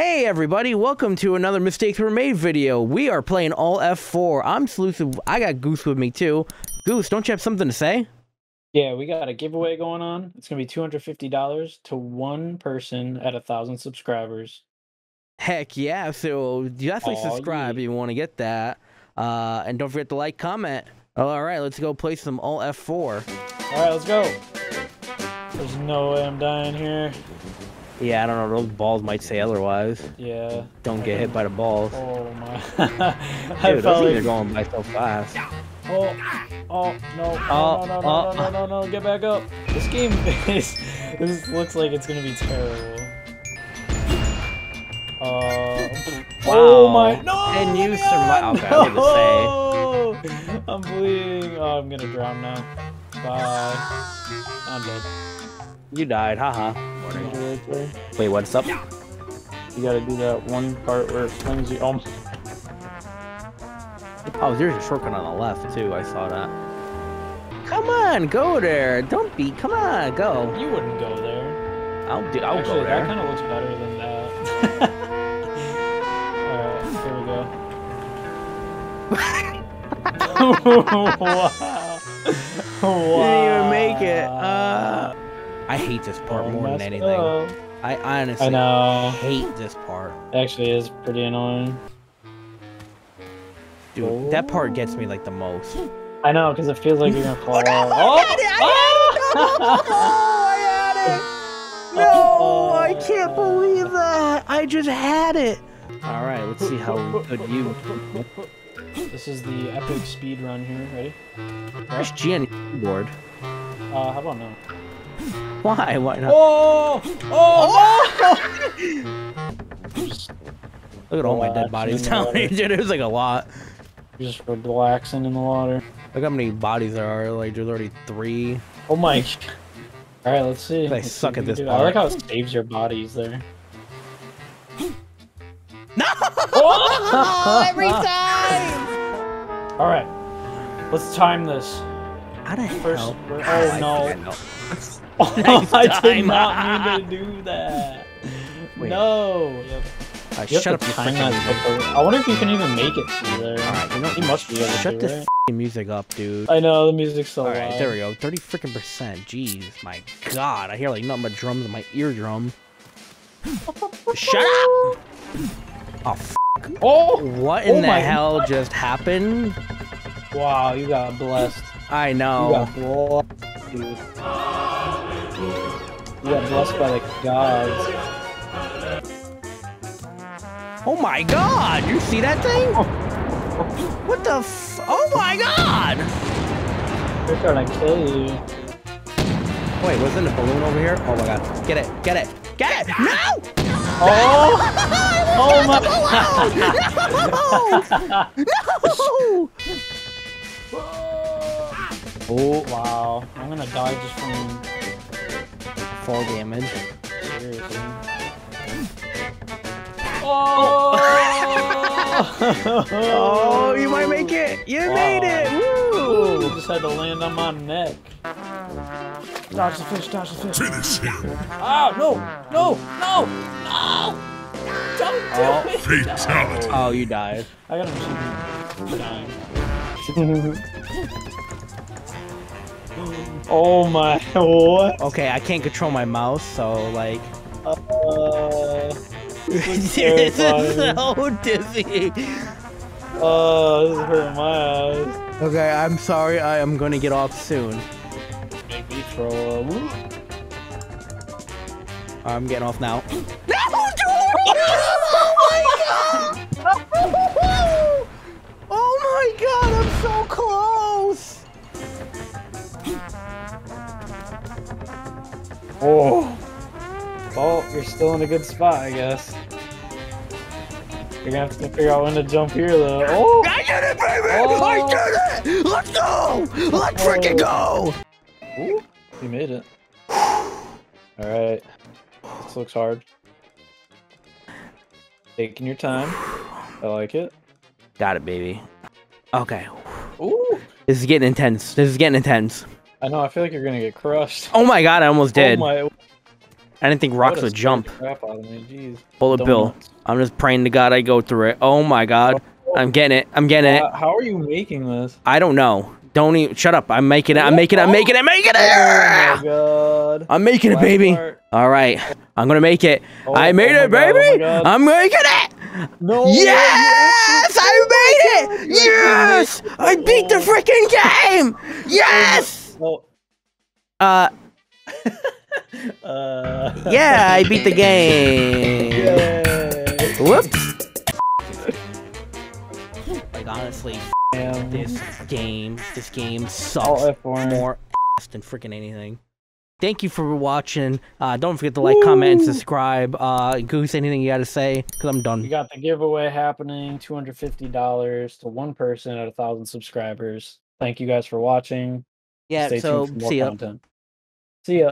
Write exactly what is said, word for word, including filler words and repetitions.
Hey everybody, welcome to another Mistakes Were Made video. We are playing Alt F four. I'm Slusive. I got Goose with me too. Goose, don't you have something to say? Yeah, we got a giveaway going on. It's going to be two hundred fifty dollars to one person at one thousand subscribers. Heck yeah, so definitely All subscribe you. if you want to get that. Uh, and don't forget to like, comment. Alright, let's go play some Alt F four. Alright, let's go. There's no way I'm dying here. Yeah, I don't know. Those balls might say otherwise. Yeah. Don't get hit by the balls. Oh my! I Dude, felt like they're going by so fast. Oh, oh no! Oh, no, no, oh, no, no, no, no, no! Get back up! This game is. This looks like it's gonna be terrible. Uh. Wow. Oh my! No! And you survived. Okay, I'm gonna say. I'm bleeding. Oh, I'm gonna drown now. Bye. I'm dead. You died. Haha. -ha. Wait, what's up? You gotta do that one part where it swings you. Oh, oh there's a shortcut on the left too. I saw that. Come on, go there. Don't be. Come on, go. You wouldn't go there. I'll do. I'll Actually, go there. That kind of looks better than that. All right, here we go. Wow. Wow. Didn't even make it. Uh. I hate this part oh, more than anything. Up. I honestly I know. hate this part. It actually is pretty annoying. Dude, oh. that part gets me like the most. I know, because it feels like you're going to fall off. Oh, no, I got it! I got it! Oh, I got it! No, I can't believe that! I just had it! Alright, let's see how good you... This is the epic speed run here. Ready? Press G on the keyboard. Uh, how about now? Why? Why not? Oh! Oh! Oh! Look at all my dead bodies down here, dude. It was like a lot. Just relaxing in the water. Look how many bodies there are. Like, there's already three. Oh my. Alright, let's see. I suck at this part. I like how it saves your bodies there. No! Oh! Every time! Alright. Let's time this. How the hell? Oh no. Oh, nice I did not mean to do that. Wait. No. Yep. Right, shut up, you freaking music. I wonder if you can even make it through there. All right, you, know, you must be able to. Shut this right? music up, dude. I know the music's so loud. All right, there we go. Thirty freaking percent. Jeez, my God, I hear like nothing but drums in my eardrum. Shut up. Oh. F oh. What in oh the hell God. just happened? Wow, you got blessed. I know. You got blessed, dude. You got blessed by the gods. Oh my God! You see that thing? What the f- Oh my God! They're trying to kill you. Wait, wasn't a balloon over here? Oh my God. Get it! Get it! Get it! No! Oh! Oh my God! No! No! Oh, wow. I'm gonna die just from... fall damage. Seriously. Oh! Oh, you might make it! You wow. made it! Woo! Ooh, just had to land on my neck. Dodge the fish, dodge the fish. Finish him! Oh, no! No! No! No! Don't do oh. it! Fatality. Oh, you died. I got him. Dying. Oh my, what? Okay, I can't control my mouse, so like... Uh, this, this is so dizzy! Oh, uh, this is hurting my eyes. Okay, I'm sorry, I am gonna get off soon. Make me throw up. I'm getting off now. No, dude! No! Oh my God! Oh my God, I'm so close! Oh, well, you're still in a good spot, I guess. You're gonna have to figure out when to jump here, though. Oh! I did it, baby! Oh. I did it! Let's go! Let's oh. freaking go! Ooh, you made it. Alright. This looks hard. Taking your time. I like it. Got it, baby. Okay. Ooh! This is getting intense. This is getting intense. I know, I feel like you're gonna get crushed. Oh my God, I almost did. Oh my. I didn't think rocks would jump. Crap out of me. Jeez. Bullet Donuts. Bill. I'm just praying to God I go through it. Oh my God. Oh. I'm getting it. I'm getting uh, it. How are you making this? I don't know. Don't even. Shut up. I'm making it. I'm making it. I'm making it. I'm making it. Oh my God. I'm making it, baby. All right. I'm going to make it. Oh, I made oh it, God, baby. Oh I'm making it. No. Yes. Way. I made it. Yes. I beat the freaking game. Yes. Uh. Uh, yeah, I beat the game. Yay. Whoops. Like honestly, Damn. this game, this game sucks more ass than freaking anything. Thank you for watching. Uh, don't forget to like, Woo. comment, and subscribe. Uh, Goose, anything you got to say? Cause I'm done. You got the giveaway happening, two hundred fifty dollars to one person at a thousand subscribers. Thank you guys for watching. Yeah. Stay so tuned for more see ya. Content. See ya.